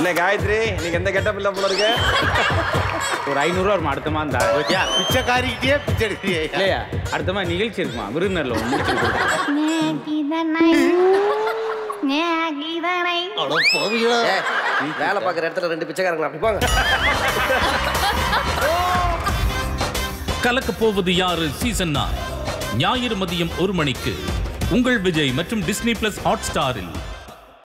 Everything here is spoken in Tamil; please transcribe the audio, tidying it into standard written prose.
என்ன காயத்ரி நீங்க எந்த கெட்டப் இல்ல போல இருக்கு. ஒரு 500 ரூபாய் ஒரு அடுத்தமா இருந்தா ஓகேயா பிச்சைக்காரிக்கிட்டே பிச்சை எடுத்தியே இல்லையா அடுத்தமா நிகழ்ச்சி இருக்குமா விருந்தினர்ல நே கிதனை அட போவியா நீ வேல பாக்குற இடத்துல ரெண்டு பிச்சைக்காரங்க அப்படி போங்க. கலக்க போவது யாரு சீசன் 9 ஞாயிறு மதியம் 1 மணிக்கு உங்கள் விஜய் மற்றும் டிஸ்னி பிளஸ் ஹாட்ஸ்டாரில்.